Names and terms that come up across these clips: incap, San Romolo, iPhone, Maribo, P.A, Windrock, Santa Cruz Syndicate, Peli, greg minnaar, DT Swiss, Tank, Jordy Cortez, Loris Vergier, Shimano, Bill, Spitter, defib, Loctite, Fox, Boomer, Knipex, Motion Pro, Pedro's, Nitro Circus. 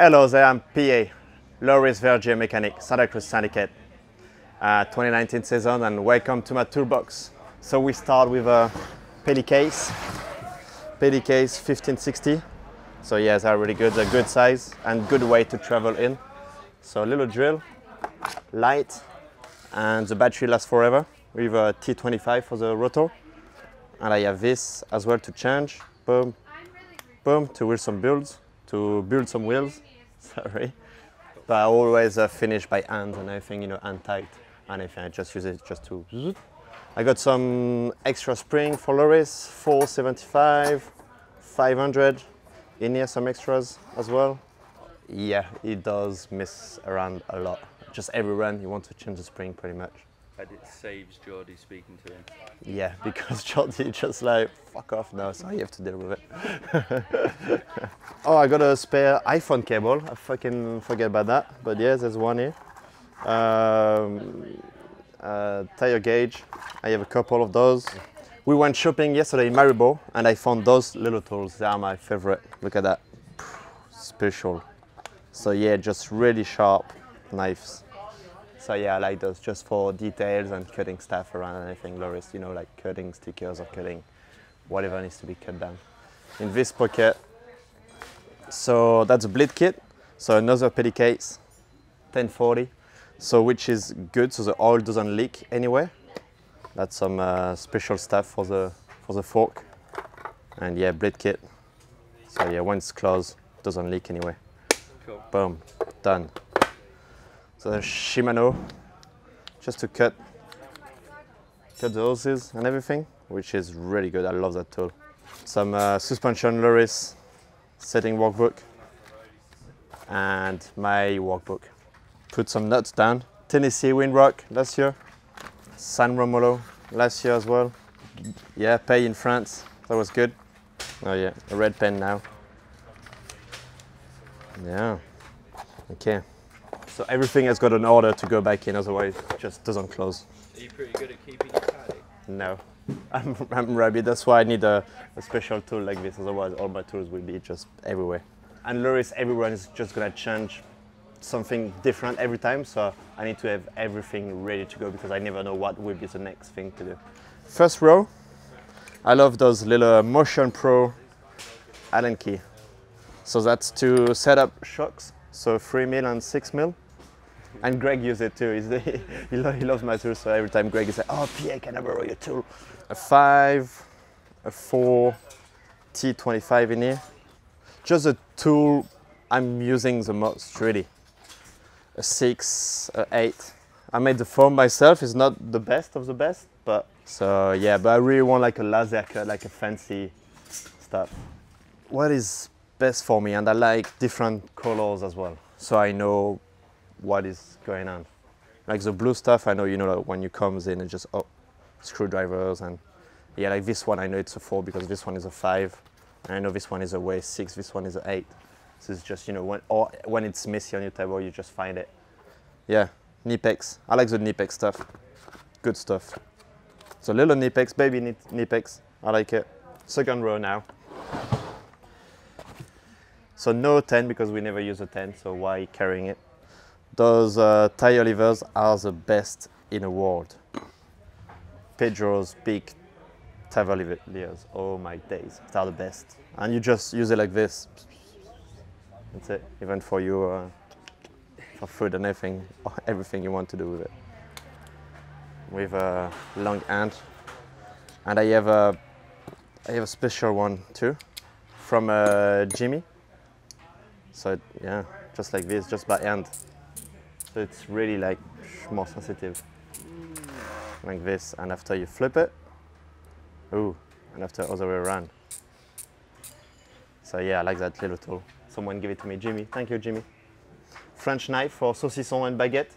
Hello there, I'm PA, Loris Vergier mechanic, Santa Cruz Syndicate, 2019 season, and welcome to my toolbox. So we start with a Peli case 1560. So yes, they're really good, a good size and good way to travel in. So a little drill, light, and the battery lasts forever with a T25 for the rotor. And I have this as well to change, boom, boom, to build some wheels, sorry. But I always finish by hand and everything, you know, hand tight and everything. I just use it just to... I got some extra spring for Loris, 475, 500. In here, some extras as well. Yeah, it does mess around a lot. Just every run, you want to change the spring pretty much. And it saves Jordy speaking to him. Yeah, because Jordy just like, fuck off now, so you have to deal with it. Oh, I got a spare iPhone cable. I fucking forget about that. But yeah, there's one here. Tire gauge. I have a couple of those. We went shopping yesterday in Maribo, and I found those little tools. They are my favorite. Look at that. Special. So yeah, just really sharp knives. So yeah, I like those just for details and cutting stuff around and anything, Loris, you know, like cutting stickers or cutting whatever needs to be cut down. In this pocket, so that's a bleed kit. So another Peli case, 1040, so which is good, so the oil doesn't leak anywhere. That's some special stuff for the fork. And yeah, bleed kit. So yeah, once closed, doesn't leak anywhere. Cool. Boom, done. So the Shimano, just to cut the hoses and everything, which is really good. I love that tool. Some suspension Loris, setting workbook, and my workbook. Put some nuts down. Tennessee Windrock last year, San Romolo last year as well. Yeah, Pei in France, that was good. Oh yeah, a red pen now. Yeah, okay. So everything has got an order to go back in, otherwise it just doesn't close. Are you pretty good at keeping it tidy? No, I'm rubby. That's why I need a special tool like this, otherwise all my tools will be just everywhere. And Loris, everyone is just gonna change something different every time, so I need to have everything ready to go because I never know what will be the next thing to do. First row, I love those little Motion Pro Allen key. So that's to set up shocks, so 3mm and 6mm. And Greg used it too. He loves my tool, so every time Greg is like, "Oh, PA, can I borrow your tool?" A 5, a 4, T25 in here. Just a tool I'm using the most, really. A 6, a 8. I made the foam myself. It's not the best of the best, but so yeah. But I really want like a laser cut, like a fancy stuff. What is best for me, and I like different colors as well, so I know what is going on. Like the blue stuff, I know, you know, like when you comes in and just, oh, screwdrivers. And yeah, like this one, I know it's a 4 because this one is a 5, and I know this one is a way 6, this one is a 8. So it's just, you know, when it's messy on your table, you just find it. Yeah, Knipex. I like the Knipex stuff. Good stuff. So little Knipex, baby Knipex. I like it. Second row now. So no 10 because we never use a 10, so why carrying it? Those tire levers are the best in the world. Pedro's big tire levers, oh my days, they are the best. And you just use it like this. That's it, even for you, for food and everything you want to do with it. With a long hand. And I have a special one too, from Jimmy. So yeah, just like this, just by hand. So it's really like more sensitive, like this. And after you flip it, ooh, and after other way around. So yeah, I like that little tool. Someone give it to me, Jimmy. Thank you, Jimmy. French knife for saucisson and baguette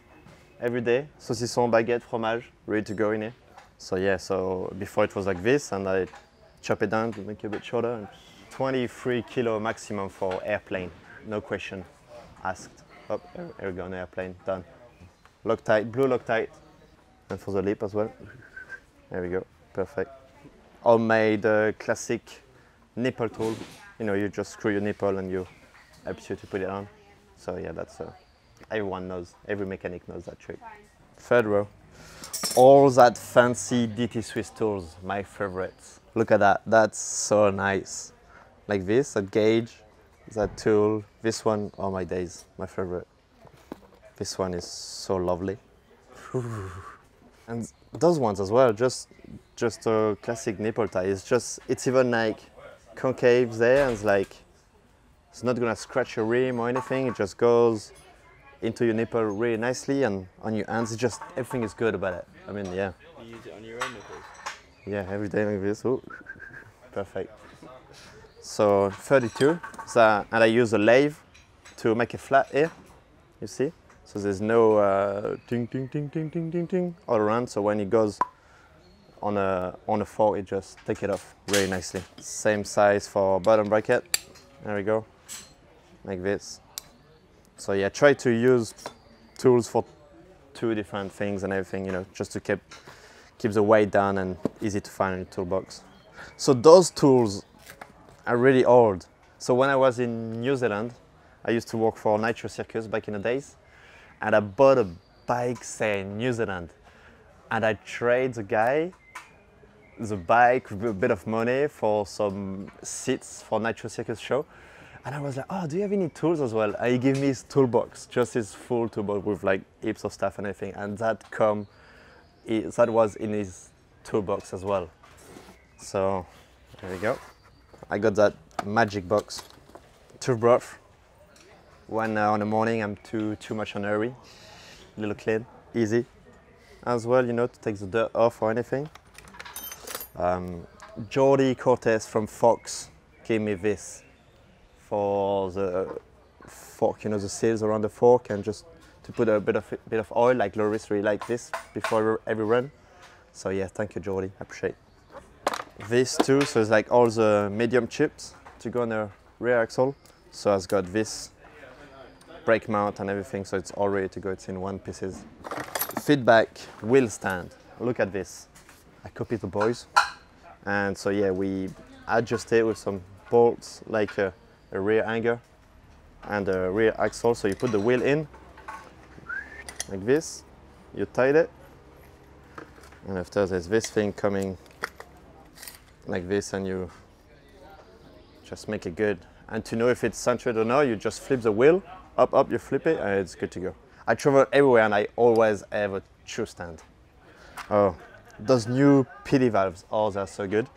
every day. Saucisson, baguette, fromage, ready to go in here. So yeah, so before it was like this, and I chop it down to make it a bit shorter. And 23 kilo maximum for airplane. No question asked. Oh, here we go, an airplane, done. Loctite, blue Loctite. And for the lip as well. There we go, perfect. Homemade classic nipple tool. You know, you just screw your nipple and you helps you to put it on. So yeah, that's everyone knows, every mechanic knows that trick. Third row. All that fancy DT Swiss tools, my favorites. Look at that, that's so nice. Like this, that gauge, that tool, this one, oh my days, my favorite. This one is so lovely. And those ones as well, just a classic nipple tie. It's just, it's even like concave there, and it's like, it's not gonna scratch your rim or anything. It just goes into your nipple really nicely, and on your hands, it's just, everything is good about it. I mean, yeah. You use it on your own nipples? Yeah, every day like this. Ooh. Perfect. So 32, so, and I use a lathe to make it flat here, you see? So there's no ting, ting, ting, ting, ting, ting, ting all around. So when it goes on a fork, it just takes it off really nicely. Same size for bottom bracket. There we go, like this. So yeah, try to use tools for two different things and everything, you know, just to keep the weight down and easy to find in your toolbox. So those tools are really old. So when I was in New Zealand, I used to work for Nitro Circus back in the days, and I bought a bike, say, in New Zealand, and I traded the guy the bike with a bit of money for some seats for Nitro Circus show. And I was like, oh, do you have any tools as well? And he gave me his toolbox, just his full toolbox with like heaps of stuff and everything. And that was in his toolbox as well. So there we go. I got that magic box, too rough. When on the morning I'm too much on hurry, a little clean, easy as well, you know, to take the dirt off or anything. Jordy Cortez from Fox gave me this for the fork, you know, the seals around the fork, and just to put a bit of oil, like Loris really like this before every run. So yeah, thank you, Jordy, I appreciate it. This too, so it's like all the medium chips to go on the rear axle. So I've got this brake mount and everything, so it's all ready to go, it's in one pieces. Feedback wheel stand, look at this. I copied the boys, and so yeah, we adjust it with some bolts, like a rear hanger and a rear axle. So you put the wheel in, like this, you tied it, and after there's this thing coming like this, and you just make it good. And to know if it's centered or not, you just flip the wheel, up, you flip it, and it's good to go. I travel everywhere, and I always have a shoe stand. Oh, those new Peli valves, oh, they're so good.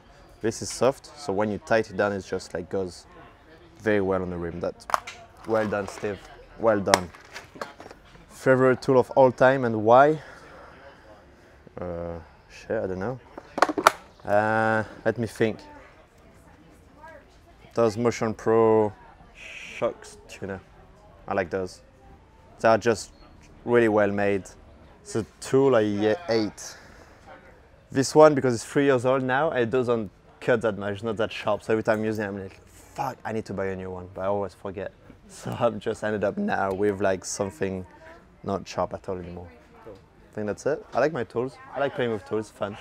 This is soft, so when you tighten it down, it just like goes very well on the rim. That's well done, Steve, well done. Favorite tool of all time, and why? Shit, I don't know. Let me think. Those Motion Pro shocks tuner. I like those. They are just really well made. It's a tool I hate. This one, because it's 3 years old now, it doesn't cut that much, not that sharp. So every time I'm using it, I'm like, fuck, I need to buy a new one, but I always forget. So I've just ended up now with like something not sharp at all anymore. Cool. I think that's it. I like my tools. I like playing with tools, fun.